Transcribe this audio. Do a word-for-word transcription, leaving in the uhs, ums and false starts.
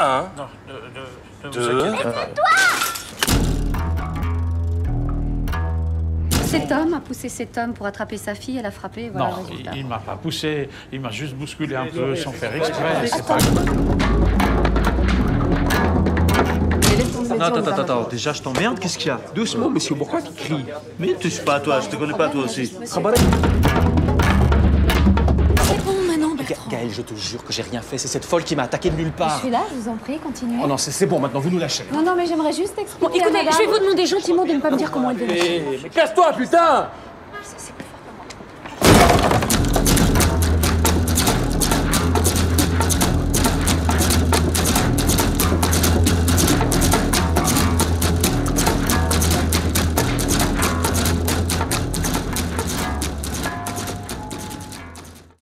Un. Non, ne, ne, ne deux. Vous inquiétez pas. Cet homme a poussé cet homme pour attraper sa fille, elle a frappé, voilà non, le résultat. Non, il ne m'a pas poussé, il m'a juste bousculé un peu sans faire exprès. C'est pas... Non, attends, attends, attends, déjà je t'emmerde, qu'est-ce qu'il y a? Doucement, monsieur, pourquoi tu cries? Mais ne touche pas à toi, je te connais pas toi aussi. C'est bon maintenant, Bertrand. Gaël, je te jure que j'ai rien fait, c'est cette folle qui m'a attaqué de nulle part. Je suis là, je vous en prie, continuez. Oh non, c'est bon, maintenant, vous nous lâchez. Non, non, mais j'aimerais juste expliquer. Bon, écoutez, je vais vous demander gentiment de ne pas me dire comment elle devait. Mais casse-toi, putain!